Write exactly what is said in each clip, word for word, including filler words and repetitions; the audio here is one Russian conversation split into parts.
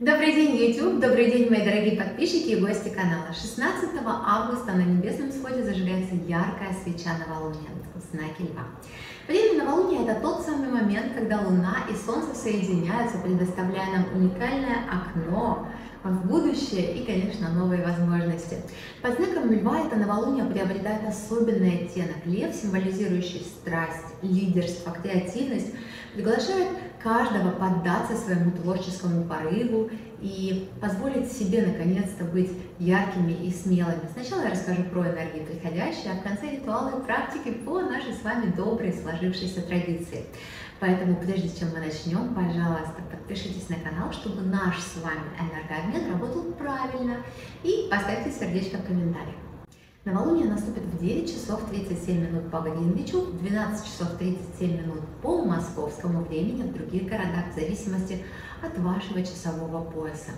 Добрый день, YouTube! Добрый день, мои дорогие подписчики и гости канала! шестнадцатого августа на небесном сходе зажигается яркая свеча новолуния в знаке Льва. Время новолуния – это тот самый момент, когда Луна и Солнце соединяются, предоставляя нам уникальное окно в будущее и, конечно, новые возможности. Под знаком Льва это новолуние приобретает особенный оттенок. Лев, символизирующий страсть, лидерство, креативность, приглашает каждого поддаться своему творческому порыву и позволить себе наконец-то быть яркими и смелыми. Сначала я расскажу про энергии приходящие, а в конце ритуалы и практики по нашей с вами доброй сложившейся традиции. Поэтому, прежде чем мы начнем, пожалуйста, подпишитесь на канал, чтобы наш с вами энергообмен работал правильно, и поставьте сердечко в комментариях. Новолуние наступит в девять часов тридцать семь минут по Гринвичу, в двенадцать часов тридцать семь минут по московскому времени в других городах, в зависимости от вашего часового пояса.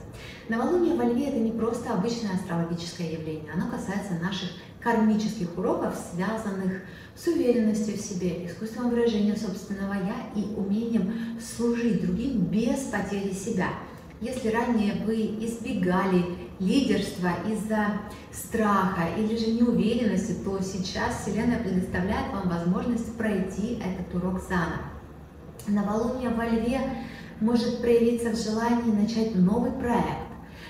Новолуние во Льве – это не просто обычное астрологическое явление, оно касается наших кармических уроков, связанных с уверенностью в себе, искусством выражения собственного «я» и умением служить другим без потери себя. Если ранее вы избегали лидерства из-за страха или же неуверенности, то сейчас Вселенная предоставляет вам возможность пройти этот урок заново. Новолуние во Льве может проявиться в желании начать новый проект,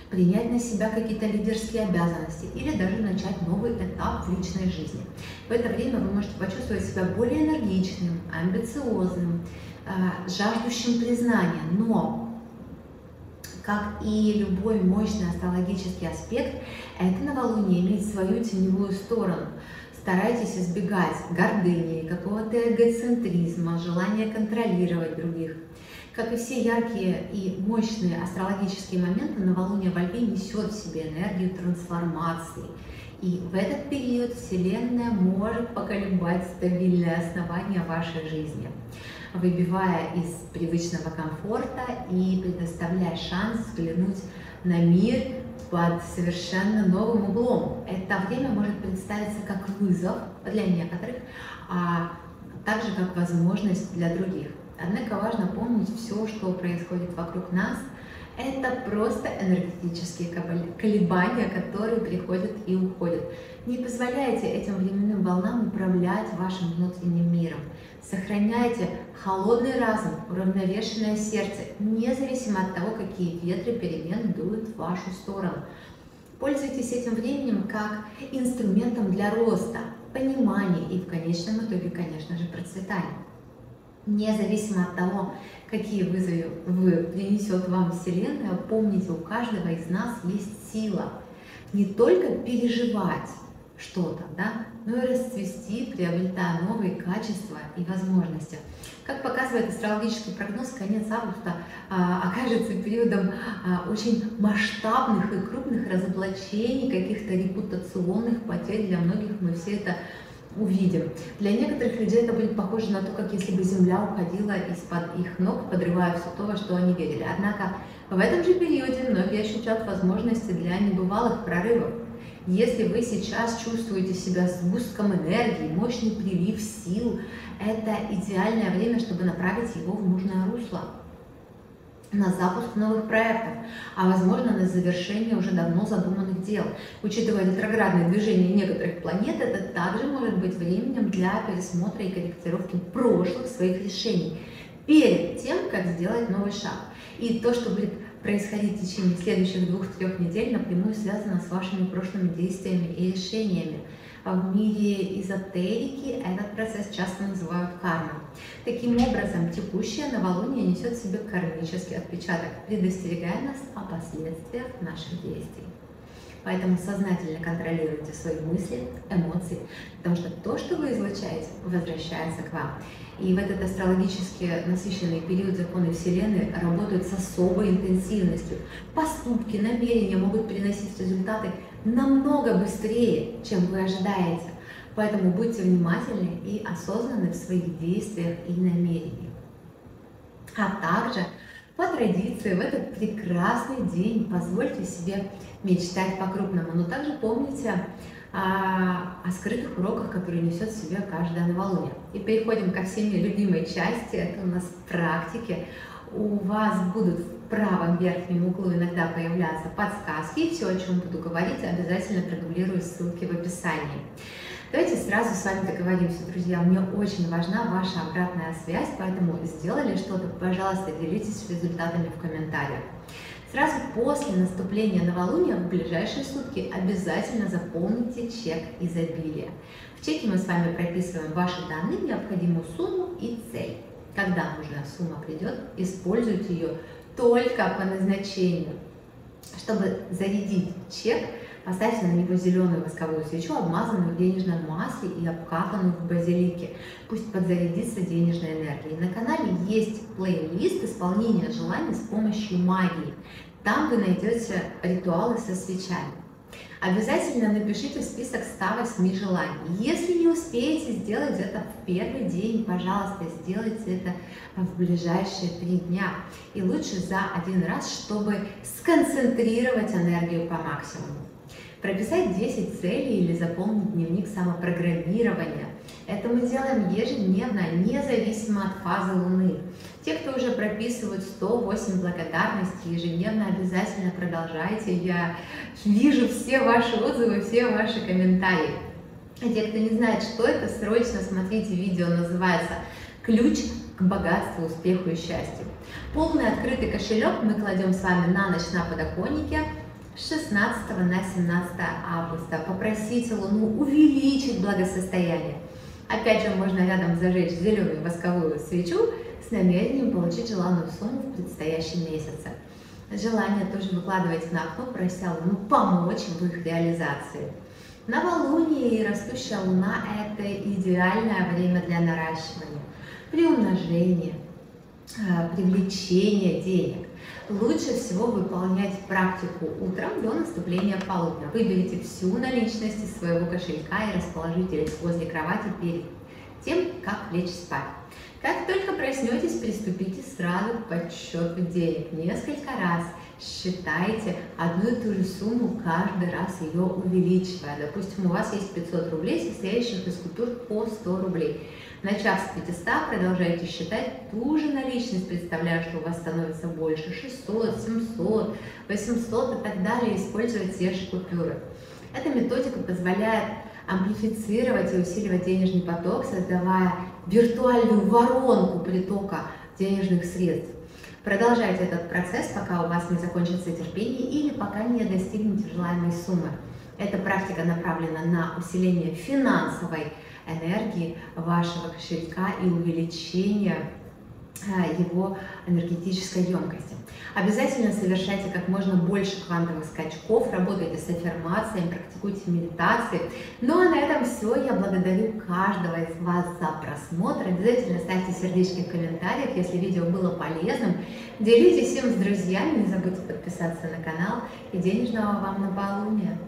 принять на себя какие-то лидерские обязанности или даже начать новый этап в личной жизни. В это время вы можете почувствовать себя более энергичным, амбициозным, жаждущим признания, но, как и любой мощный астрологический аспект, это новолуние имеет свою теневую сторону. Старайтесь избегать гордыни, какого-то эгоцентризма, желания контролировать других. Как и все яркие и мощные астрологические моменты, новолуние во Льве несет в себе энергию трансформации. И в этот период Вселенная может поколебать стабильное основание вашей жизни, выбивая из привычного комфорта и предоставляя шанс взглянуть на мир под совершенно новым углом. Это время может представиться как вызов для некоторых, а также как возможность для других. Однако важно помнить, все, что происходит вокруг нас, это просто энергетические колебания, которые приходят и уходят. Не позволяйте этим временным волнам управлять вашим внутренним миром. Сохраняйте холодный разум, уравновешенное сердце, независимо от того, какие ветры перемен дуют в вашу сторону. Пользуйтесь этим временем как инструментом для роста, понимания и в конечном итоге, конечно же, процветания. Независимо от того, какие вызовы вы принесет вам Вселенная, помните, у каждого из нас есть сила не только переживать что-то, да, но и расцвести, приобретая новые качества и возможности. Как показывает астрологический прогноз, конец августа а, окажется периодом а, очень масштабных и крупных разоблачений, каких-то репутационных потерь. Для многих мы все это увидим. Для некоторых людей это будет похоже на то, как если бы земля уходила из-под их ног, подрывая все то, во что они верили. Однако в этом же периоде многие ощущают возможности для небывалых прорывов. Если вы сейчас чувствуете себя сгустком энергии, мощный прилив сил, это идеальное время, чтобы направить его в нужное русло, на запуск новых проектов, а возможно на завершение уже давно задуманных дел. Учитывая ретроградные движения некоторых планет, это также может быть временем для пересмотра и корректировки прошлых своих решений перед тем, как сделать новый шаг. И то, что будет происходить в течение следующих двух-трех недель, напрямую связано с вашими прошлыми действиями и решениями. В мире эзотерики этот процесс часто называют кармой. Таким образом, текущее новолуние несет в себе кармический отпечаток, предостерегая нас о последствиях наших действий. Поэтому сознательно контролируйте свои мысли, эмоции, потому что то, что вы излучаете, возвращается к вам. И в этот астрологически насыщенный период законы Вселенной работают с особой интенсивностью. Поступки, намерения могут приносить результаты намного быстрее, чем вы ожидаете. Поэтому будьте внимательны и осознанны в своих действиях и намерениях. А также, по традиции, в этот прекрасный день позвольте себе мечтать по-крупному, но также помните а, о скрытых уроках, которые несет в себе каждое новолуние. И переходим ко всеми любимой части, это у нас практики. У вас будут в правом верхнем углу иногда появляются подсказки. Все, о чем буду говорить, обязательно продублирую ссылки в описании. Давайте сразу с вами договоримся, друзья. Мне очень важна ваша обратная связь, поэтому сделали что-то, пожалуйста, делитесь результатами в комментариях. Сразу после наступления новолуния в ближайшие сутки обязательно заполните чек изобилия. В чеке мы с вами прописываем ваши данные, необходимую сумму и цель. Когда нужная сумма придет, используйте ее только по назначению. Чтобы зарядить чек, поставьте на него зеленую восковую свечу, обмазанную в денежном масле и обкатанную в базилике. Пусть подзарядится денежной энергией. На канале есть плейлист исполнения желаний с помощью магии. Там вы найдете ритуалы со свечами. Обязательно напишите в список ста восьми желаний. Если не успеете сделать это в первый день, пожалуйста, сделайте это в ближайшие три дня. И лучше за один раз, чтобы сконцентрировать энергию по максимуму. Прописать десять целей или заполнить дневник самопрограммирования. Это мы делаем ежедневно, независимо от фазы Луны. Те, кто уже прописывают сто восемь благодарностей ежедневно, обязательно продолжайте. Я вижу все ваши отзывы, все ваши комментарии. А те, кто не знает, что это, срочно смотрите видео, называется «Ключ к богатству, успеху и счастью». Полный открытый кошелек мы кладем с вами на ночь на подоконнике. С шестнадцатого на семнадцатое августа попросите Луну увеличить благосостояние. Опять же, можно рядом зажечь зеленую восковую свечу с намерением получить желанную сумму в предстоящем месяце. Желание тоже выкладывайте на окно, прося Луну помочь в их реализации. Новолуние и растущая Луна – это идеальное время для наращивания, приумножения, привлечения денег. Лучше всего выполнять практику утром до наступления полудня. Выберите всю наличность из своего кошелька и расположите их возле кровати перед тем, как лечь спать. Как только проснетесь, приступите сразу к подсчету денег. Несколько раз считайте одну и ту же сумму, каждый раз ее увеличивая. Допустим, у вас есть пятьсот рублей, состоящих из купюр по сто рублей. Начав с пятисот, продолжайте считать ту же наличность, представляя, что у вас становится больше шестисот, семисот, восьмисот и так далее, используя те же купюры. Эта методика позволяет амплифицировать и усиливать денежный поток, создавая виртуальную воронку притока денежных средств. Продолжайте этот процесс, пока у вас не закончится терпение или пока не достигнете желаемой суммы. Эта практика направлена на усиление финансовой энергии вашего кошелька и увеличение его энергетической емкости. Обязательно совершайте как можно больше квантовых скачков, работайте с аффирмациями, практикуйте медитации. Ну а на этом все. Я благодарю каждого из вас за просмотр. Обязательно ставьте сердечки в комментариях, если видео было полезным. Делитесь им с друзьями, не забудьте подписаться на канал. И денежного вам новолуния!